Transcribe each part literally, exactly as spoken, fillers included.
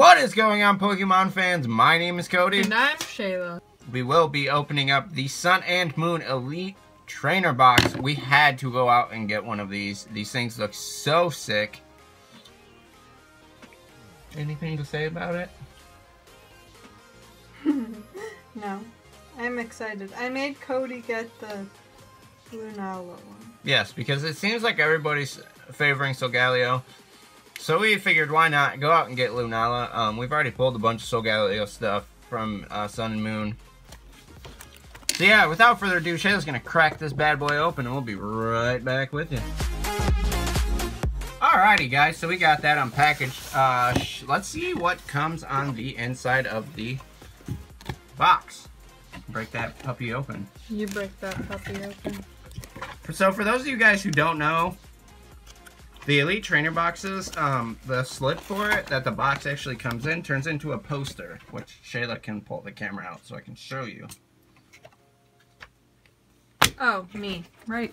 What is going on, Pokemon fans? My name is Cody. And I'm Shayla. We will be opening up the Sun and Moon Elite Trainer Box. We had to go out and get one of these. These things look so sick. Anything to say about it? No. I'm excited. I made Cody get the Lunala one. Yes, because it seems like everybody's favoring Solgaleo. So we figured, why not go out and get Lunala. Um, we've already pulled a bunch of Solgaleo stuff from uh, Sun and Moon. So yeah, without further ado, Shayla's going to crack this bad boy open and we'll be right back with you. Alrighty guys, so we got that unpackaged. Uh, sh let's see what comes on the inside of the box. Break that puppy open. You break that puppy open. So for those of you guys who don't know, the Elite Trainer Boxes, um, the slip for it that the box actually comes in turns into a poster, which Shayla can pull the camera out so I can show you. Oh, me. Right.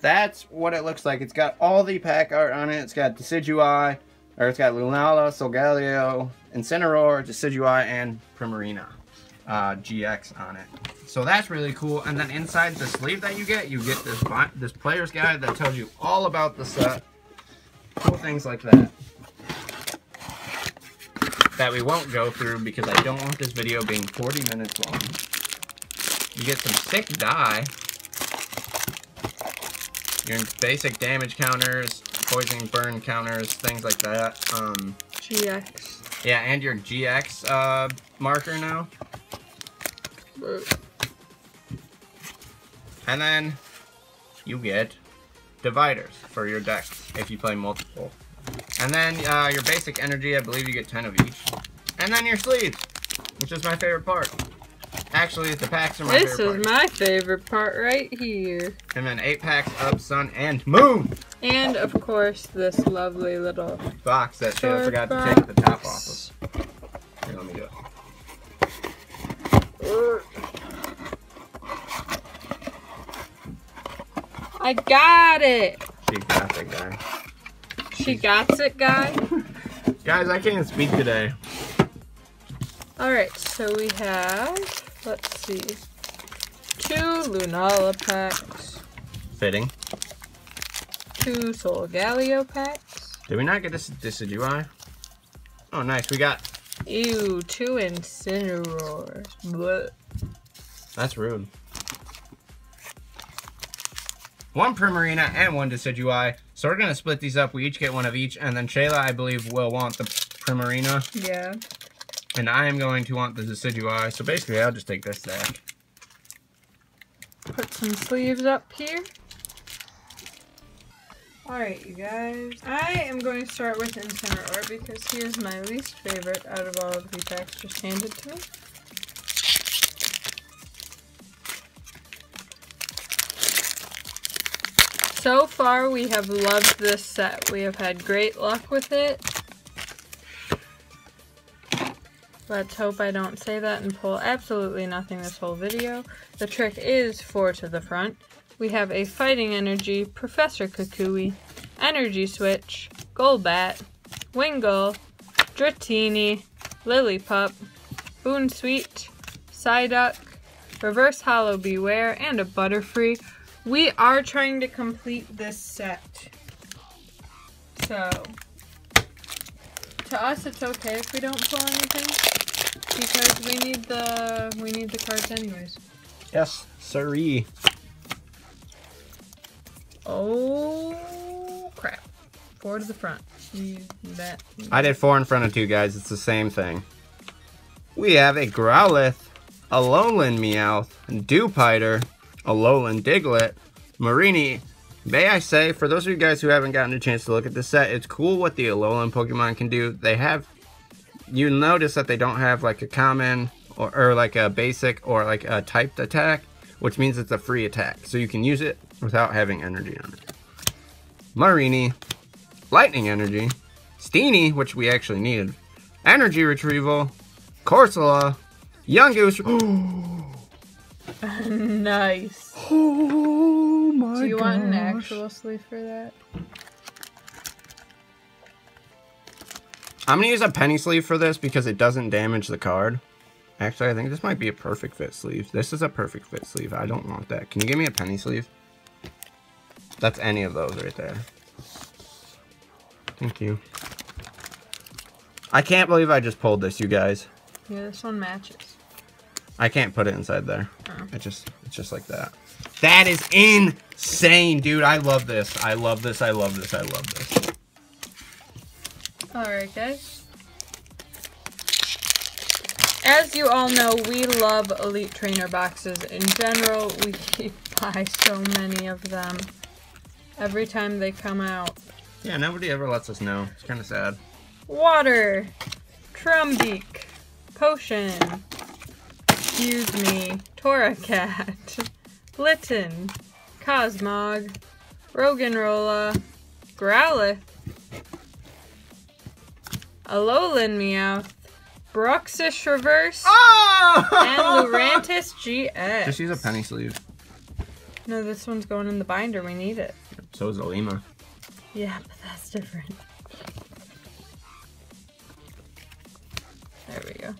That's what it looks like. It's got all the pack art on it. It's got Decidueye, or it's got Lunala, Solgaleo, Incineroar, Decidueye, and Primarina uh, G X on it. So that's really cool. And then inside the sleeve that you get, you get this, this player's guide that tells you all about the set. Cool things like that that we won't go through because I don't want this video being forty minutes long. You get some sick dye, your basic damage counters, poison burn counters, things like that. Um, G X. Yeah, and your G X uh, marker now. And then you get dividers for your deck if you play multiple. And then uh, your basic energy, I believe you get ten of each. And then your sleeves, which is my favorite part. Actually, the packs are my this favorite part. This is my favorite part right here. And then eight packs of Sun and Moon. And, of course, this lovely little box that Shayla forgot box. to take the top off of. Here, let me do it. I got it! She got it, guy. She got it, guy? Guys, I can't speak today. Alright, so we have, let's see, two Lunala packs. Fitting. Two Solgaleo packs. Did we not get this Decidueye? Oh, nice, we got... Ew, two Incineroars. Blech. That's rude. One Primarina and one Decidueye. So we're going to split these up. We each get one of each. And then Shayla, I believe, will want the Primarina. Yeah. And I am going to want the Decidueye. So basically, I'll just take this stack. Put some sleeves up here. Alright, you guys. I am going to start with Incineroar because he is my least favorite out of all of the packs just handed to me. So far, we have loved this set. We have had great luck with it. Let's hope I don't say that and pull absolutely nothing this whole video. The trick is four to the front. We have a Fighting Energy, Professor Kukui, Energy Switch, Golbat, Wingull, Dratini, Lillipup, Boonsweet, Psyduck, Reverse Hollow Beware, and a Butterfree. We are trying to complete this set, so to us it's okay if we don't pull anything because we need the we need the cards anyways. Yes, siree. Oh crap! Four to the front. You bet. I did four in front of two, guys. It's the same thing. We have a Growlithe, a Alolan Meowth, Dewpider, Alolan Diglett, Marini. May I say, for those of you guys who haven't gotten a chance to look at this set, it's cool what the Alolan Pokemon can do. They have, you notice that they don't have like a common or, or like a basic or like a typed attack, which means it's a free attack. So you can use it without having energy on it. Marini, Lightning Energy, Steenie, which we actually needed, Energy Retrieval, Corsola, Young Goose. Nice. Oh my gosh. Do you gosh. want an actual sleeve for that? I'm gonna use a penny sleeve for this because it doesn't damage the card. Actually, I think this might be a perfect fit sleeve. This is a perfect fit sleeve. I don't want that. Can you give me a penny sleeve? That's any of those right there. Thank you. I can't believe I just pulled this, you guys. Yeah, this one matches. I can't put it inside there. Oh. It just, it's just like that. That is insane, dude. I love this. I love this. I love this. I love this. Alright, guys. As you all know, we love Elite Trainer Boxes in general. We buy so many of them every time they come out. Yeah, nobody ever lets us know. It's kind of sad. Water. Trumbeak. Potion. Excuse me. Torracat. Litten. Cosmog. Roggenrola. Growlithe. Alolan Meowth. Bruxish Reverse. Oh! And Lurantis G X. Just use a penny sleeve. No, this one's going in the binder. We need it. So is Illima. Yeah, but that's different. There we go.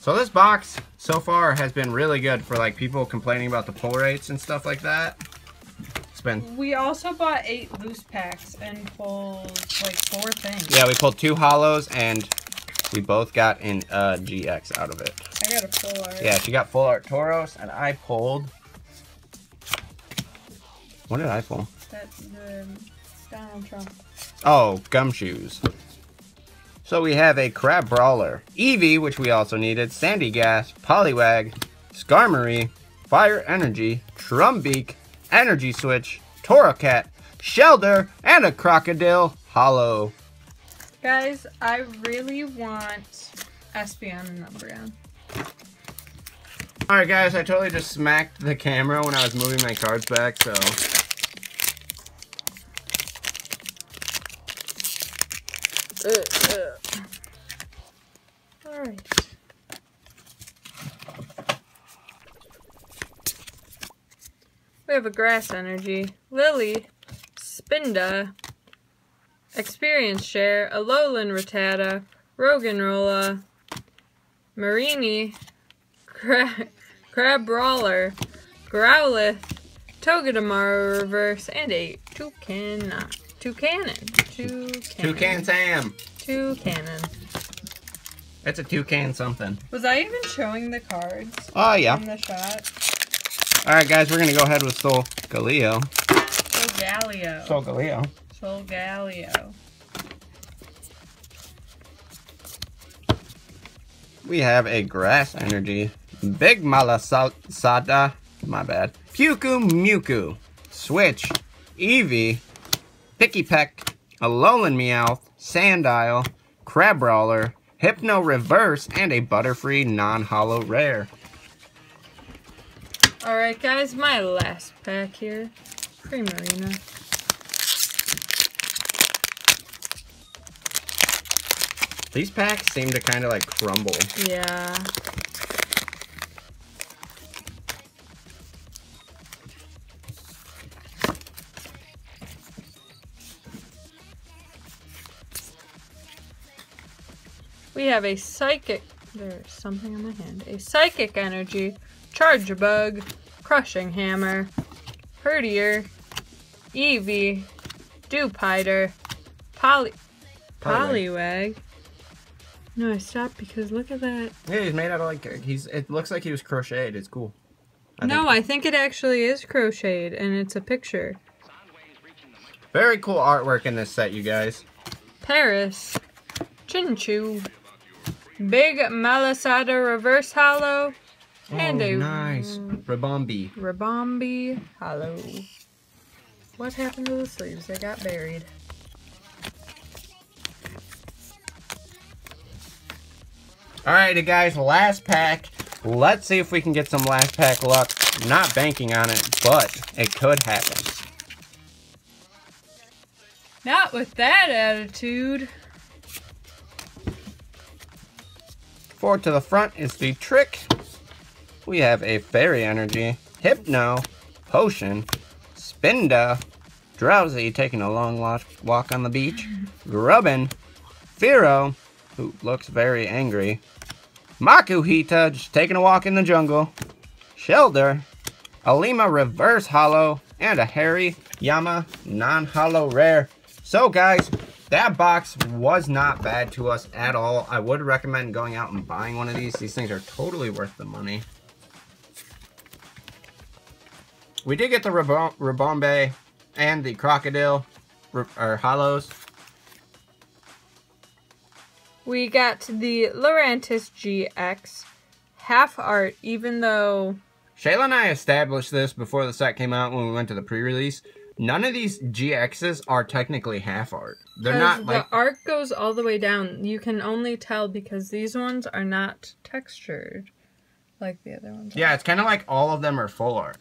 So this box so far has been really good for like people complaining about the pull rates and stuff like that. It's been. We also bought eight loose packs and pulled like four things. Yeah, we pulled two hollows and we both got an uh, G X out of it. I got a full art. Yeah, she got full art Tauros and I pulled. What did I pull? That's the Donald Trump. Oh, gumshoes. So we have a Crabrawler, Eevee, which we also needed, Sandy Gas, Poliwag, Skarmory, Fire Energy, Trumbeak, Energy Switch, Torracat, Shelder, and a Crocodile Hollow. Guys, I really want Espeon and Umbreon. Alright guys, I totally just smacked the camera when I was moving my cards back, so... Uh, uh. Alright. We have a Grass Energy, Lily, Spinda, Experience Share, Alolan Rattata, Roggenrola, Marini, Cra Crabrawler, Growlithe, Togedemaru Reverse, and a Toucannon. Toucannon. Toucannon. Toucannon Sam. Toucannon. That's a toucan something. Was I even showing the cards? Oh, yeah. In the shot? Alright, guys, we're going to go ahead with Solgaleo. Solgaleo. Solgaleo. Solgaleo. We have a Grass Energy. Big Malasada. My bad. Puku Muku. Switch. Eevee. Picky Peck, Alolan Meowth, Sandile, Crabrawler, Hypno Reverse, and a Butterfree non-hollow rare. Alright guys, my last pack here, Primarina. These packs seem to kind of like crumble. Yeah. We have a Psychic, there's something on my hand, a Psychic Energy, Charge Bug, Crushing Hammer, Herdier, Eevee, Dewpider, Poly, Poliwag. No, I stopped because look at that. Yeah, he's made out of like, he's. It looks like he was crocheted, it's cool. I no, think. I think it actually is crocheted and it's a picture. Very cool artwork in this set, you guys. Paris, Chinchu. Big Malasada Reverse Hollow, and oh, a nice Rabombi. Rabombi Hollow. What happened to the sleeves? They got buried. Alrighty guys, last pack. Let's see if we can get some last pack luck. Not banking on it, but it could happen. Not with that attitude. Forward to the front is the trick. We have a Fairy Energy, Hypno, Potion, Spinda, Drowsy taking a long walk on the beach. Grubbin. Fearow, who looks very angry. Makuhita, just taking a walk in the jungle. Shelder. Illima reverse hollow. And a Hairy Yama non-hollow rare. So guys, that box was not bad to us at all. I would recommend going out and buying one of these. These things are totally worth the money. We did get the Rab- Rabombe and the Crocodile or hollows. We got the Lurantis G X half art, even though Shayla and I established this before the set came out when we went to the pre-release. None of these G Xs are technically half art. They're not like... the art goes all the way down. You can only tell because these ones are not textured like the other ones. Yeah, it's kind of like all of them are full art.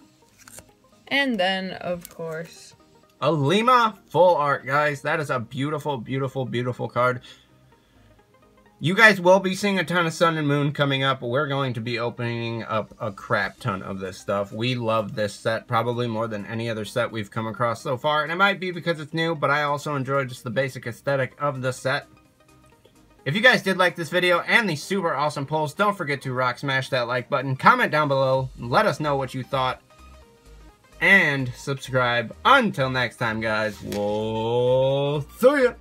And then, of course, Illima full art, guys. That is a beautiful, beautiful, beautiful card. You guys will be seeing a ton of Sun and Moon coming up. We're going to be opening up a crap ton of this stuff. We love this set probably more than any other set we've come across so far. And it might be because it's new, but I also enjoy just the basic aesthetic of the set. If you guys did like this video and the super awesome polls, don't forget to rock smash that like button. Comment down below. Let us know what you thought. And subscribe. Until next time, guys. We'll see ya.